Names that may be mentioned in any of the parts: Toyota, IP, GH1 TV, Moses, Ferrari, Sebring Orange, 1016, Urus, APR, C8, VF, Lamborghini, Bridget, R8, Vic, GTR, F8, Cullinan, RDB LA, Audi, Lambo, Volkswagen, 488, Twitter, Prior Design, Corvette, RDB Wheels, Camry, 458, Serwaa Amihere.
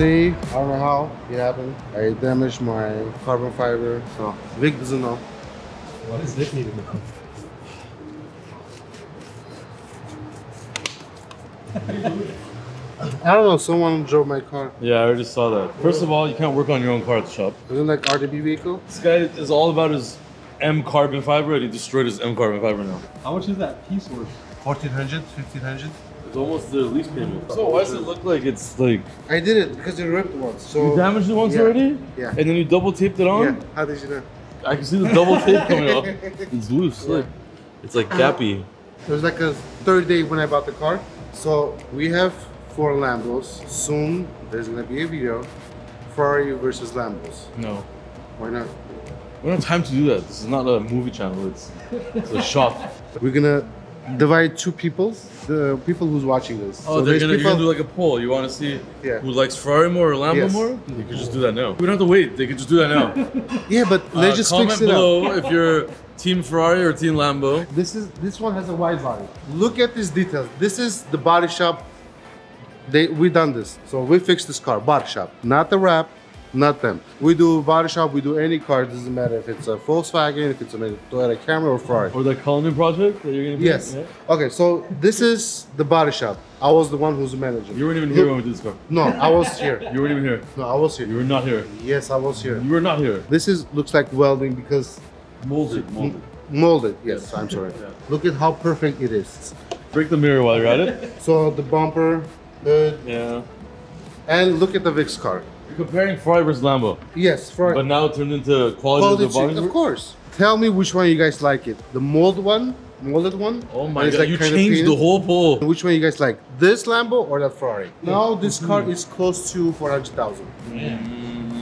see, I don't know how it happened. I damaged my carbon fiber, so Vic doesn't know. What does Vic need to know? I don't know, someone drove my car. Yeah, I already saw that. First of all, you can't work on your own car at the shop. Isn't that RDB vehicle? This guy is all about his M carbon fiber and he destroyed his M carbon fiber now. How much is that piece worth? 1400, 1500. It's almost the lease payment. So why does it look like it's like... I did it because it ripped once. So you damaged it once already? Yeah. And then you double taped it on? Yeah. How did you know? I can see the double tape coming up. It's loose. Yeah. Look. It's like gappy. It was like a third day when I bought the car. So we have four Lambos. Soon there's gonna be a video. Ferrari versus Lambos. No. Why not? We don't have time to do that. This is not a movie channel. It's a shop. We're gonna divide two people. The people who's watching this. Oh, so they're gonna, you're gonna do like a poll. You want to see who likes Ferrari more or Lambo more? You can just do that now. We don't have to wait. They can just do that now. Yeah, but let's just comment fix it below if you're Team Ferrari or Team Lambo. This one has a wide body. Look at these details. This is the body shop. We done this, so we fixed this car. Body shop, not the wrap, not them. We do body shop. We do any car. It doesn't matter if it's a Volkswagen, if it's a Toyota Camry or Ferrari. Or the Cullinan project that you're gonna be. Yes. In, yeah? Okay, so this is the body shop. I was the one who's the manager. You weren't even here when we did this car. No, I was here. You weren't even here. No, I was here. You were not here. Yes, I was here. You were not here. This is looks like welding because molded. Yes, I'm sorry. Yeah. Look at how perfect it is. Break the mirror while you're at it. So the bumper, hood. Yeah. And look at the Vic's car. You're comparing Ferrari versus Lambo. Yes, Ferrari. But now it turned into quality of the body. Of course. Tell me which one you guys like it. The molded one. Oh my god! Like you changed the whole poll. Which one you guys like? This Lambo or that Ferrari? Now this car is close to 400,000.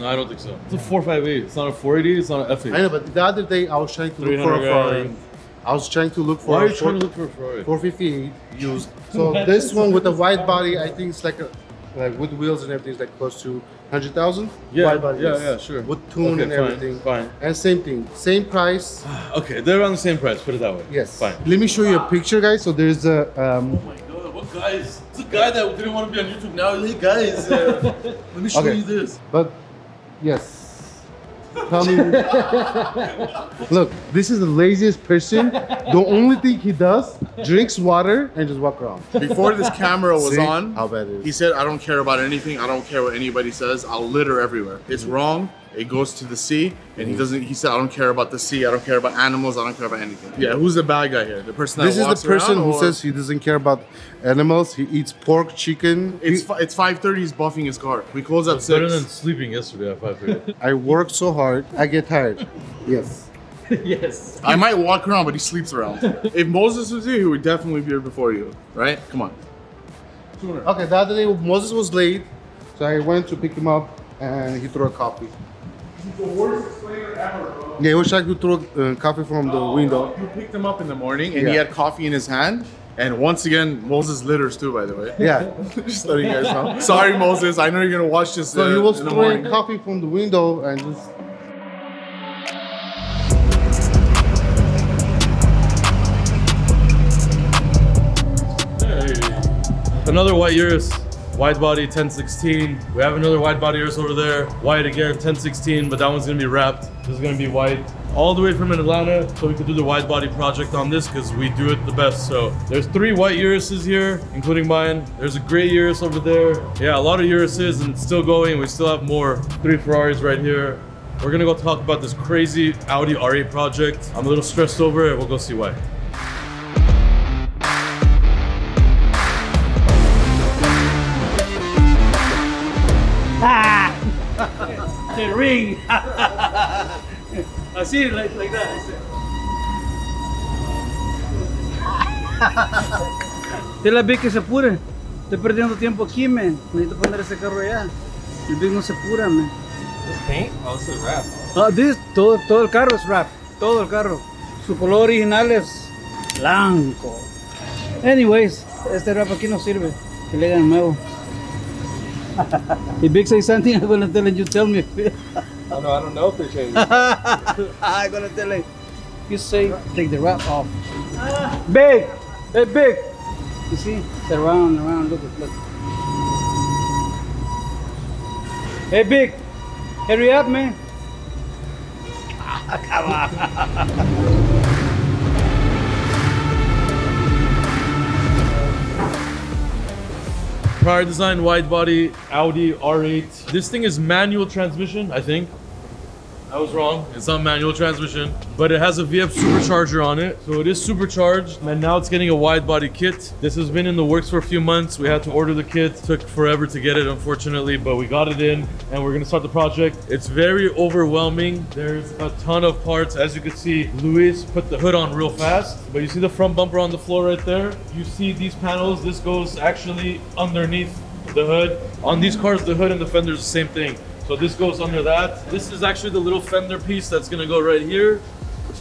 I don't think so. It's a 458. It's not a 488. It's not an F8. I know, but the other day I was trying to look for a Ferrari. I was trying to look for. Why are you trying to look for a Ferrari? 458 used. So this one with a wide body, I think it's like a, like with wheels and everything, is like close to 100,000. Yeah, wide body, yeah, sure. With tune and everything. Fine. And same thing, same price. Okay, they're around the same price. Put it that way. Yes. Fine. Let me show you a picture, guys. So there's a. Oh my god! What guys? It's a guy that didn't want to be on YouTube. Now he's like, guys, let me show you this. But. Yes. Tell me. Look, this is the laziest person. The only thing he does, drinks water and just walk around. Before this camera was on, how bad it is. He said, I don't care about anything. I don't care what anybody says. I'll litter everywhere. It's wrong. It goes to the sea. And he doesn't, he said, I don't care about the sea. I don't care about animals. I don't care about anything. Yeah, who's the bad guy here? The person that walks around? This is the person who says he doesn't care about animals. He eats pork, chicken. It's 5:30, he's buffing his car. We close at 6. Better than sleeping yesterday at 5:30. I work so hard, I get tired. Yes. Yes. I might walk around, but he sleeps around. If Moses was here, he would definitely be here before you, right? Come on. Sure. Okay, the other day Moses was late, so I went to pick him up and he threw a coffee. The worst player ever, bro. Yeah, he was trying to throw coffee from the window. You picked him up in the morning and he had coffee in his hand. And once again, Moses litters too, by the way. Yeah. Just letting you guys know. Sorry, Moses. I know you're going to watch this. So he was throwing coffee from the window and just. Hey. Another white Urus. Wide body 1016. We have another wide body Urus over there. Wide again 1016, but that one's gonna be wrapped. This is gonna be wide all the way from Atlanta, so we could do the wide body project on this because we do it the best. So there's three white Uruses here, including mine. There's a gray Urus over there. Yeah, a lot of Uruses and it's still going. We still have more. Three Ferraris right here. We're gonna go talk about this crazy Audi R8 project. I'm a little stressed over it. We'll go see why. The ring. I see it like that. Dile a Vic que se apure. Estoy perdiendo tiempo aquí, man. Necesito poner ese carro allá. El Vic no se apura, man. This paint also wrapped. Todo el carro es wrapped. Todo el carro. Su color original es blanco. Anyways, este wrap aquí no sirve. Que le hagan nuevo. If Vic says something, I'm gonna tell him. You tell me. Oh no, I don't know if they change. I'm gonna tell him. You say take the wrap off. Vic, hey Vic. You see, it's around, look. Hey, Vic, hurry up, man. Come on. Prior Design wide body Audi R8. This thing is manual transmission, I think. I was wrong. It's not manual transmission, but it has a VF supercharger on it. So it is supercharged, and now it's getting a wide body kit. This has been in the works for a few months. We had to order the kit. Took forever to get it, unfortunately, but we got it in and we're gonna start the project. It's very overwhelming. There's a ton of parts. As you can see, Luis put the hood on real fast, but you see the front bumper on the floor right there. You see these panels. This goes actually underneath the hood. On these cars, the hood and the fender is the same thing. So this goes under that. This is actually the little fender piece that's gonna go right here.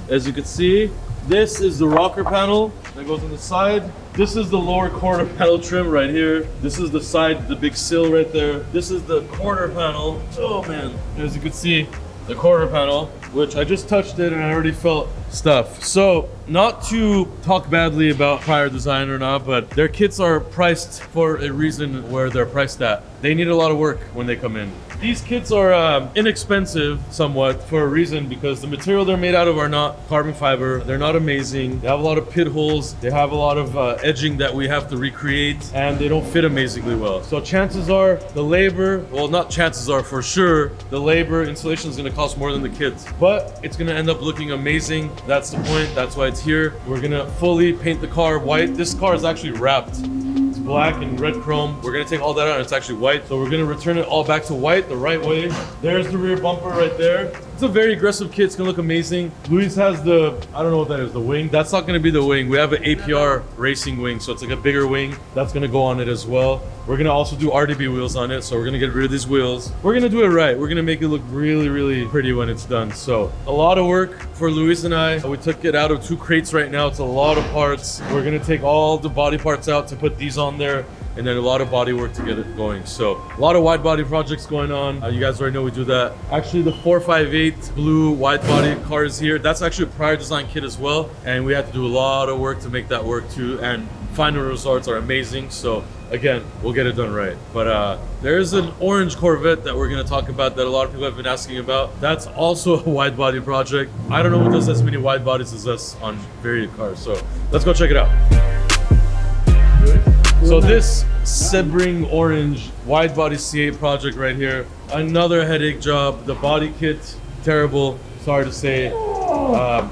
As you can see, this is the rocker panel that goes on the side. This is the lower quarter panel trim right here. This is the side, the big sill right there. This is the quarter panel. Oh man, as you can see, the quarter panel, which I just touched it and I already felt stuff. So not to talk badly about Prior Design or not, but their kits are priced for a reason where they're priced at. They need a lot of work when they come in. These kits are inexpensive somewhat for a reason, because the material they're made out of are not carbon fiber. They're not amazing. They have a lot of pit holes. They have a lot of edging that we have to recreate, and they don't fit amazingly well. So chances are the labor, well, not chances are, for sure, the labor installation is gonna cost more than the kits, but it's gonna end up looking amazing. That's the point. That's why it's here. We're gonna fully paint the car white. This car is actually wrapped. It's black and red chrome. We're gonna take all that out and it's actually white. So we're gonna return it all back to white the right way. There's the rear bumper right there. It's a very aggressive kit. It's gonna look amazing. Luis has the, I don't know what that is, the wing. That's not gonna be the wing. We have an APR racing wing, so it's like a bigger wing. That's gonna go on it as well. We're gonna also do RDB wheels on it, so we're gonna get rid of these wheels. We're gonna do it right. We're gonna make it look really, really pretty when it's done. So a lot of work for Luis and I. We took it out of 2 crates right now. It's a lot of parts. We're gonna take all the body parts out to put these on there, and then a lot of body work to get it going. So a lot of wide body projects going on. You guys already know we do that. Actually, the 458 blue wide body car is here. That's actually a Prior Design kit as well. And we had to do a lot of work to make that work too. And final results are amazing. So again, we'll get it done right. But there is an orange Corvette that we're gonna talk about that a lot of people have been asking about. That's also a wide body project. I don't know what does as many wide bodies as us on various cars. So let's go check it out. So this Sebring Orange wide body C8 project right here, another headache job. The body kit, terrible, sorry to say.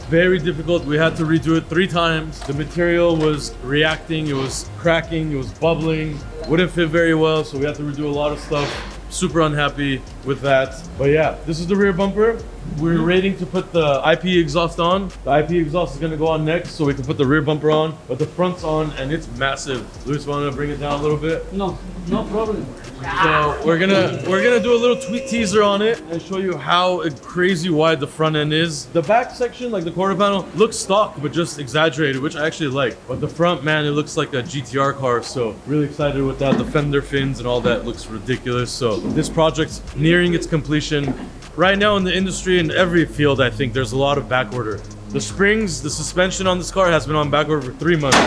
Very difficult. We had to redo it 3 times. The material was reacting, it was cracking, it was bubbling, wouldn't fit very well, so we had to redo a lot of stuff. Super unhappy with that. But yeah, this is the rear bumper. We're waiting to put the IP exhaust on. The IP exhaust is gonna go on next so we can put the rear bumper on, but the front's on and it's massive. Luis, wanna bring it down a little bit? No, no problem. So we're gonna do a little tweet teaser on it and show you how crazy wide the front end is. The back section, like the quarter panel, looks stock, but just exaggerated, which I actually like. But the front, man, it looks like a GTR car. So really excited with that. The fender fins and all that looks ridiculous. So this project's nearing its completion. Right now in the industry, in every field, I think there's a lot of back order. The springs, the suspension on this car has been on back order for 3 months.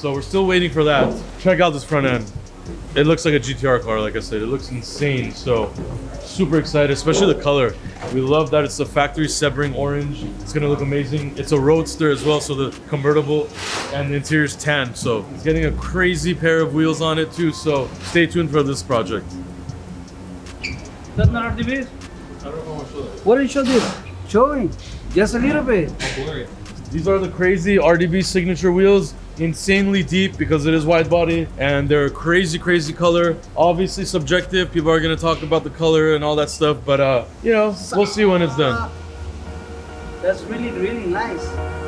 So we're still waiting for that. Check out this front end. It looks like a GTR car, like I said. It looks insane. So super excited, especially the color. We love that it's the factory Sebring Orange. It's gonna look amazing. It's a roadster as well, so the convertible, and the interior's tan. So it's getting a crazy pair of wheels on it too. So stay tuned for this project. That's not RDB? I don't know how to show that. What did you show this? Show me. Just a little bit. These are the crazy RDB signature wheels. Insanely deep because it is wide body, and they're a crazy, crazy color. Obviously subjective. People are going to talk about the color and all that stuff, but you know, we'll see when it's done. That's really, really nice.